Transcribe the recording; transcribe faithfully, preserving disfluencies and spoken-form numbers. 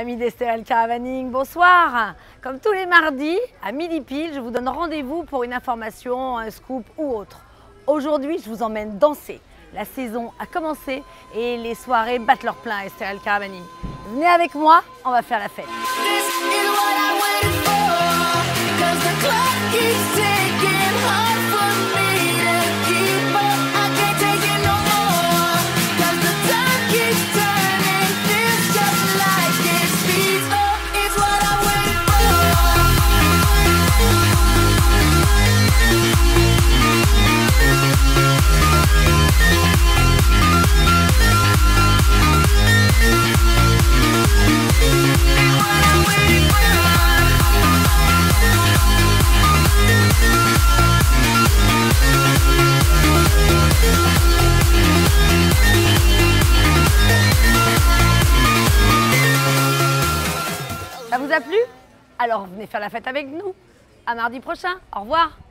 Amis d'Esterel Caravaning, bonsoir. Comme tous les mardis, à midi pile, je vous donne rendez-vous pour une information, un scoop ou autre. Aujourd'hui, je vous emmène danser. La saison a commencé et les soirées battent leur plein à Esterel Caravaning. Venez avec moi, on va faire la fête. Ça vous a plu? Alors venez faire la fête avec nous. À mardi prochain. Au revoir.